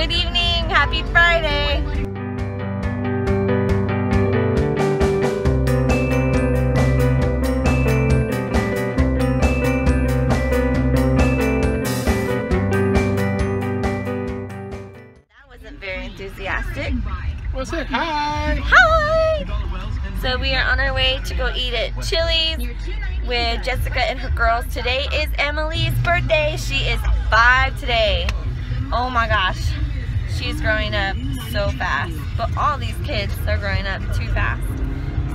Good evening, happy Friday. That wasn't very enthusiastic. What's it? Hi! Hi! So we are on our way to go eat at Chili's with Jessica and her girls. Today is Emily's birthday. She is 5 today. Oh my gosh, she's growing up so fast. But all these kids are growing up too fast.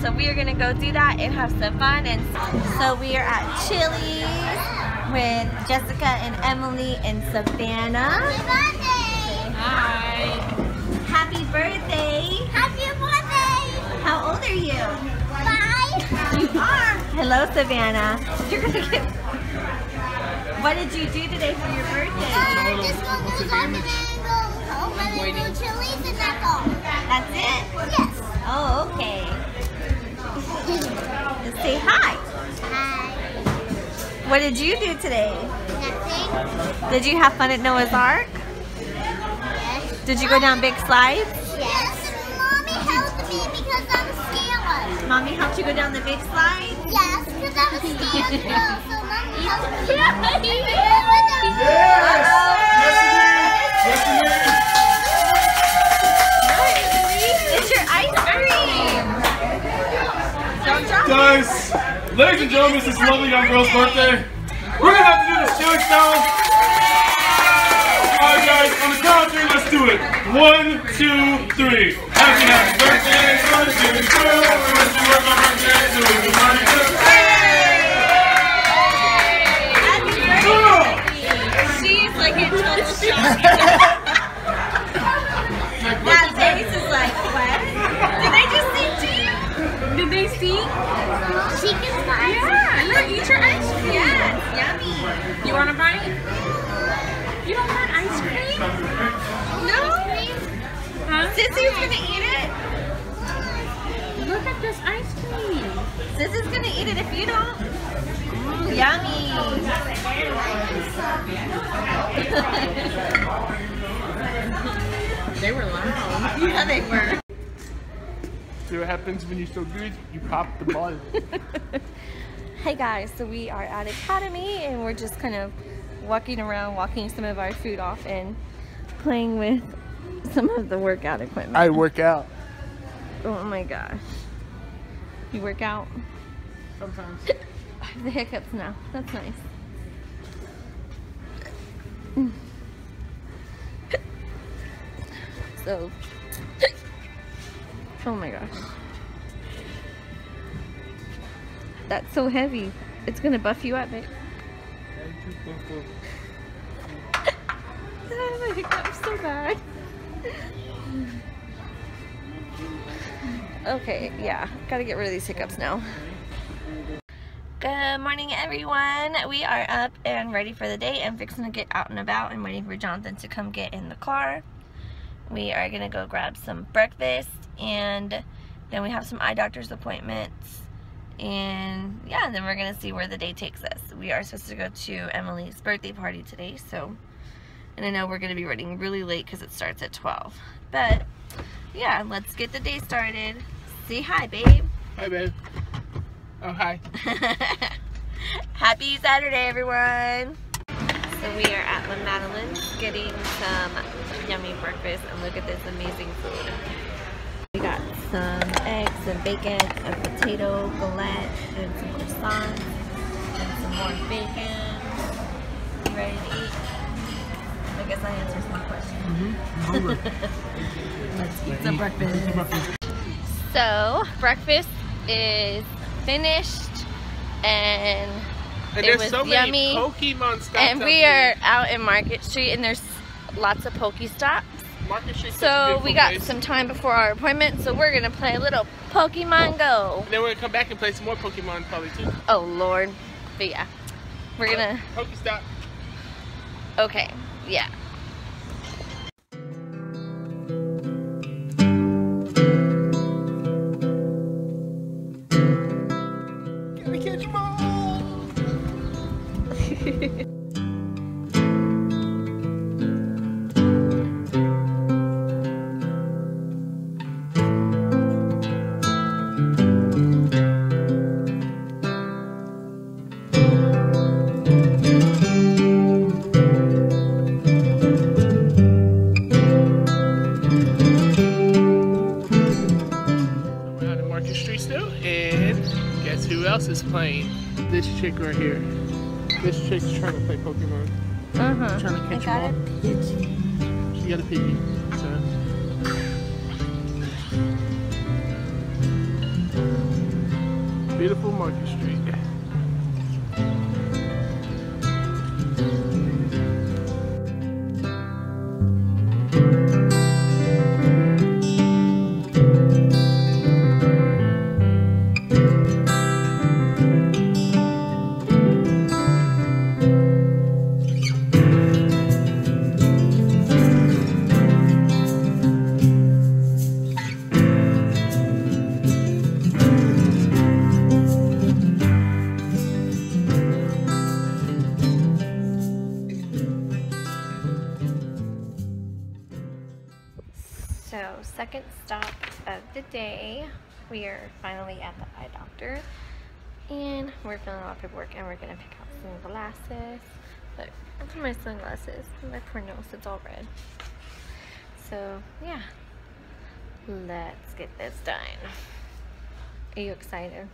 So we are gonna go do that and have some fun. And so we are at Chili's with Jessica and Emily and Savannah. Happy birthday! Hi! Happy birthday! Happy birthday! How old are you? 5. You are. Hello, Savannah. You're gonna get. What did you do today for your birthday? I just go to the Market Street and go home and go to Chili's and that's all. That's it? Yes. Oh, okay. Let's say hi. Hi. What did you do today? Nothing. Did you have fun at Noah's Ark? Yes. Did you go down big slides? Yes. Mommy helped me because I'm scared. Mommy helped you go down the big slide? Yes, because I'm scared girl, so Mommy helped me. Yes! Yes! It's your ice cream! Don't drop it! Guys, ladies and gentlemen, it's this lovely young girl's birthday. We're gonna have to do this Chili's challenge. Alright guys, on the count of 3, let's do it. 1, 2, 3. Happy birthday, 1, 2, 3. You want to bite? You don't want ice cream? No? Huh? Sissy's going to eat it? Look at this ice cream. Sissy's going to eat it if you don't. Mm, yummy. They were loud. Yeah, they were. See what happens when you're so good? You pop the ball. Hey guys, so we are at Academy and we're just kind of walking around, walking some of our food off and playing with some of the workout equipment. I work out. Oh my gosh. You work out? Sometimes. I have the hiccups now. That's nice. So, oh my gosh. That's so heavy. It's gonna buff you up, babe. I got so bad. Okay, yeah, gotta get rid of these hiccups now. Good morning, everyone. We are up and ready for the day. I'm fixing to get out and about and waiting for Jonathan to come get in the car. We are gonna go grab some breakfast and then we have some eye doctor's appointments. And yeah, then we're gonna see where the day takes us. We are supposed to go to Emily's birthday party today, so, and I know we're gonna be running really late because it starts at 12. But yeah, let's get the day started. Say hi, babe. Hi, babe. Oh, hi. Happy Saturday, everyone. So we are at La Madeline's getting some yummy breakfast, and look at this amazing food. We got some eggs, some bacon, a potato galette, and some croissants, and some more bacon. Ready to eat? I guess I answered my question. Mm-hmm. Let's eat some breakfast. So, breakfast is finished, and it was so yummy. Pokemon stuff and we are out in Market Street, and there's lots of Pokestops. So we got some time before our appointment, so we're gonna play a little Pokemon Go. And then we're gonna come back and play some more Pokemon probably too. Oh Lord, but yeah, we're gonna. Pokestop. Okay, yeah. Can we catch them all? playing. This chick right here. This chick's trying to play Pokemon. Uh-huh. Trying to catch them all. She got a piggy. So. Beautiful Market Street. So, second stop of the day, we are finally at the eye doctor and we're filling out paperwork and we're gonna pick out some glasses. Look, look at my sunglasses, my poor nose, it's all red. So yeah, let's get this done. Are you excited?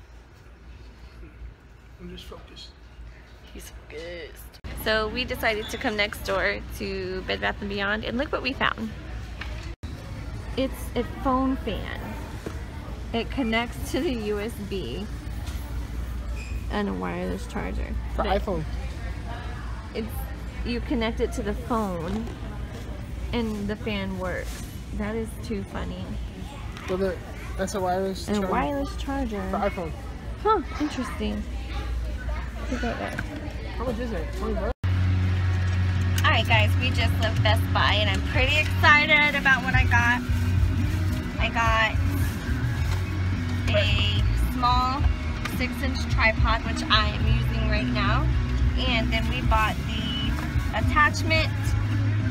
I'm just focused. He's focused. So we decided to come next door to Bed Bath and Beyond and look what we found. It's a phone fan. It connects to the USB and a wireless charger. The iPhone. It's, you connect it to the phone and the fan works. That is too funny. So that's a wireless charger. And a wireless charger. The iPhone. Huh, interesting. How much is it? Alright guys, we just left Best Buy and I'm pretty excited about what I got. I got a small 6-inch tripod, which I am using right now. And then we bought the attachment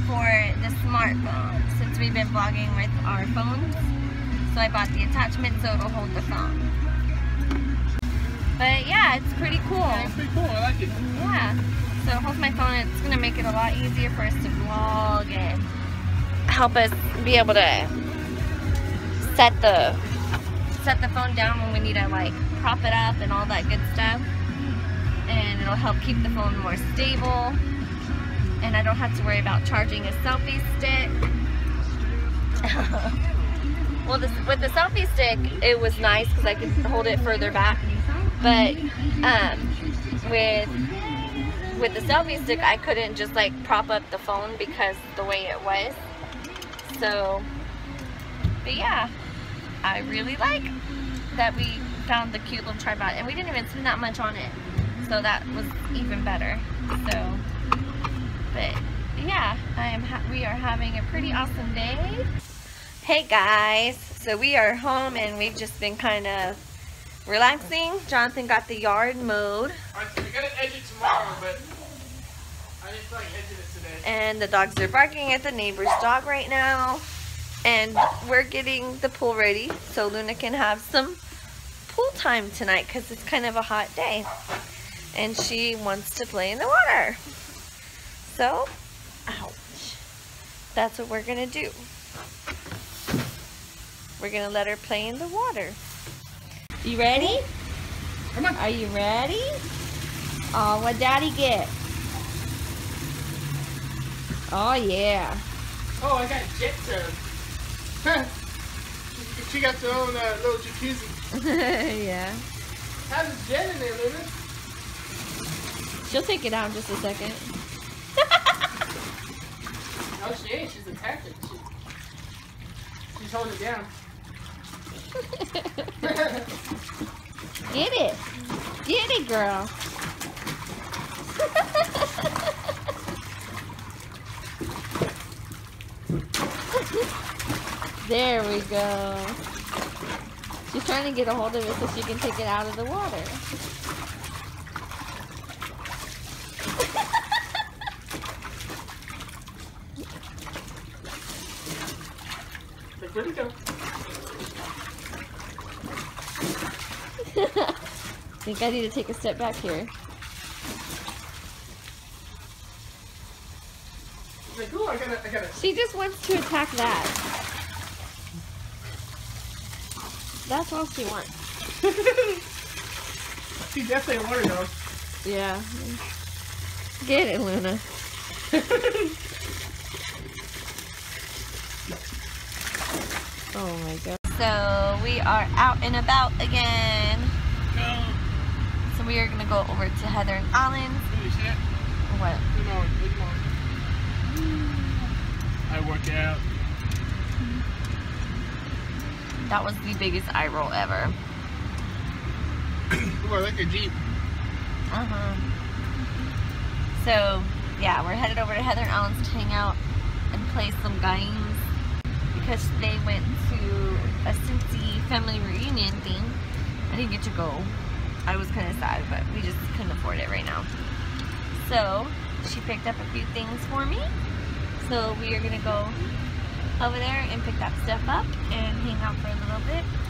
for the smartphone, since we've been vlogging with our phones. So I bought the attachment so it'll hold the phone. But yeah, it's pretty cool. Yeah, it's pretty cool, I like it. Yeah, so hold my phone, it's gonna make it a lot easier for us to vlog and help us be able to set the phone down when we need to like prop it up and all that good stuff, and it'll help keep the phone more stable, and I don't have to worry about charging a selfie stick. Well, with the selfie stick it was nice because I could hold it further back, but with the selfie stick I couldn't just like prop up the phone because the way it was. So but yeah, I really like that we found the cute little tripod, and we didn't even spend that much on it, so that was even better. So, but yeah, we are having a pretty awesome day. Hey guys, so we are home and we've just been kind of relaxing. Jonathan got the yard mowed. Alright, so we're gonna edge it tomorrow, but I didn't feel like edging it today. And the dogs are barking at the neighbor's dog right now. And we're getting the pool ready so Luna can have some pool time tonight because it's kind of a hot day and she wants to play in the water. So, ouch. That's what we're gonna do. We're gonna let her play in the water. You ready? Come on. Are you ready? Oh, what Daddy get? Oh yeah. Oh, I got gypsum. She got her own little jacuzzi. Yeah. How's the jet in there, Luna? She'll take it out in just a second. No, she ain't. She's attacking. She's holding it down. Get it. Get it, girl. There we go. She's trying to get a hold of it so she can take it out of the water. Like, where'd he go? I think I need to take a step back here. Like, ooh, I gotta. She just wants to attack that. That's all she wants. She's definitely a water dog. Yeah. Get it, Luna. Oh my god. So we are out and about again. No. So we are gonna go over to Heather and Allen. Holy shit. What? Good morning. I work out. That was the biggest eye roll ever. Ooh, I like your Jeep. So, yeah, we're headed over to Heather and Allen's to hang out and play some games because they went to a Cincy family reunion thing. I didn't get to go. I was kind of sad, but we just couldn't afford it right now. So, she picked up a few things for me. So, we are going to go over there and pick that stuff up and hang out for a little bit.